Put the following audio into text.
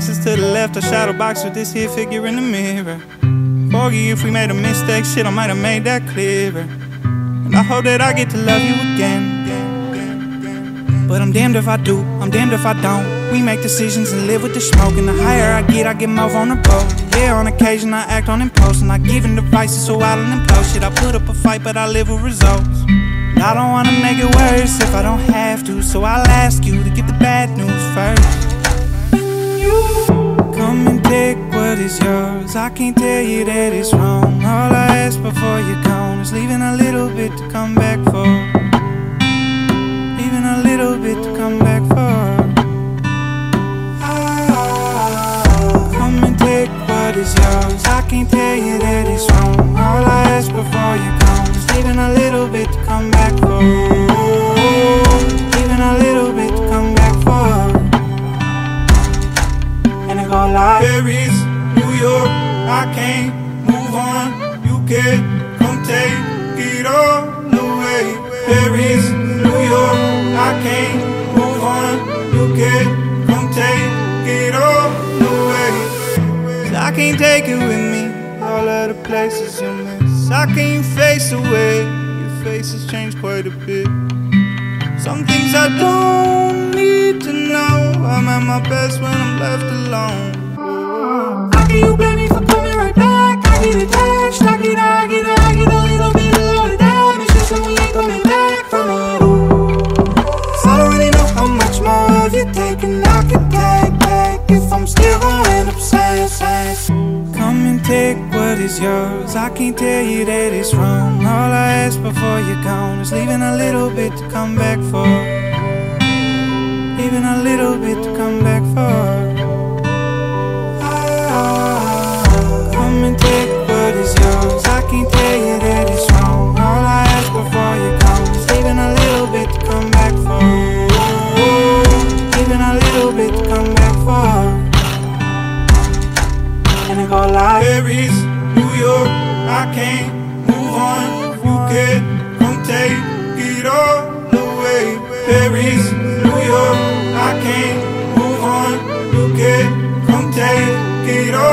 boxes to the left, I shadow box with this here figure in the mirror. Forgive if we made a mistake, shit, I might have made that clearer. And I hope that I get to love you again, but I'm damned if I do, I'm damned if I don't. We make decisions and live with the smoke, and the higher I get more vulnerable. Yeah, on occasion I act on impulse, and I give in devices so I don't implode. Shit, I put up a fight, but I live with results. And I don't wanna make it worse if I don't have to, so I'll ask you to get the bad news first. You come and take what is yours, I can't tell you that it's wrong. All I ask before you're gone is leaving a little bit to come back for, leaving a little bit to come back for. Oh, come and take what is yours, I can't tell you that it's wrong. All I ask before you're gone is leaving a little bit to come back for, leaving a little bit to come back for. And I go like Paris, New York, I can't move on, you can come take it all away. Paris, New York, I can't move on, you can come take it all away. I can't take it with me, all of the places you miss. I can't face away, your face has changed quite a bit. Some things I don't need to know, I'm at my best when I'm left alone. How can you blame me for coming right back? I get attached, I get a little bit of that. It's just that we ain't coming back from it. So I already know how much more of you taking I can take back if I'm still going obsessed. Come and take what is yours, I can't tell you that it's wrong. All I ask before you're gone is leaving a little bit to come back for, leaving a little bit to come back for. I can't tell you that it's wrong. All I ask before you go is leaving a little bit to come back for, leaving a little bit to come back for. And I go like Paris, New York, I can't move on, you can come take it all away. Paris, New York, I can't move on, you can come take it all.